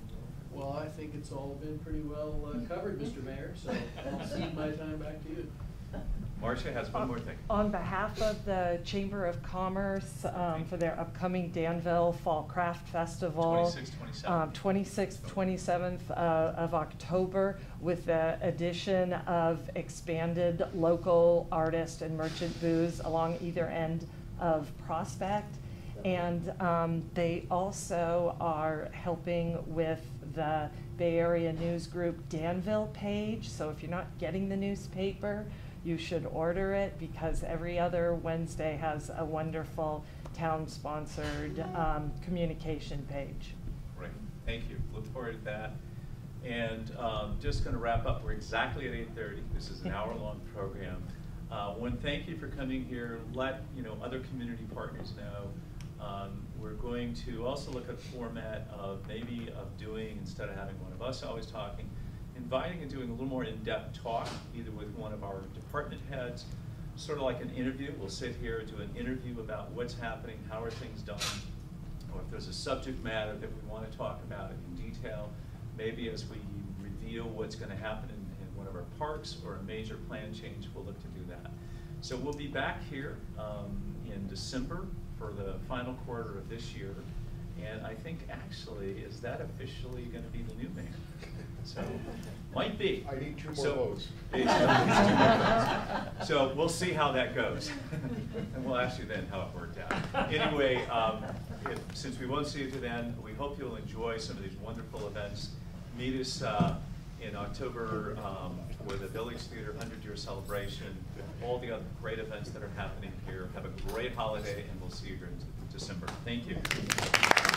Well, I think it's all been pretty well uh, covered, Mister Mayor, so I'll cede my time back to you. Marcia has one on, more thing. On behalf of the Chamber of Commerce um, for their upcoming Danville Fall Craft Festival, twenty-sixth, twenty-seventh uh, of October, with the addition of expanded local artist and merchant booths along either end of Prospect, and um, they also are helping with the Bay Area News Group Danville page. So if you're not getting the newspaper, you should order it, because every other Wednesday has a wonderful town-sponsored um, communication page. Great, thank you. Look forward to that. And um, just going to wrap up. We're exactly at eight thirty. This is an hour-long program. Uh, one, thank you for coming here. Let you know other community partners know. Um, we're going to also look at format of maybe of doing, instead of having one of us always talking, inviting and doing a little more in-depth talk, either with one of our department heads, sort of like an interview. We'll sit here, do an interview about what's happening, how are things done, or if there's a subject matter that we want to talk about in detail, maybe as we reveal what's going to happen in one of our parks or a major plan change, we'll look to do that. So we'll be back here um, in December for the final quarter of this year. And I think actually, is that officially going to be the new mayor? So might be. I need two more so, votes. So we'll see how that goes. And we'll ask you then how it worked out. Anyway, um, if, since we won't see you to then, we hope you'll enjoy some of these wonderful events. meet us uh, in October um, for the Village Theater hundred year celebration, all the other great events that are happening here. Have a great holiday, and we'll see you here in December. Thank you.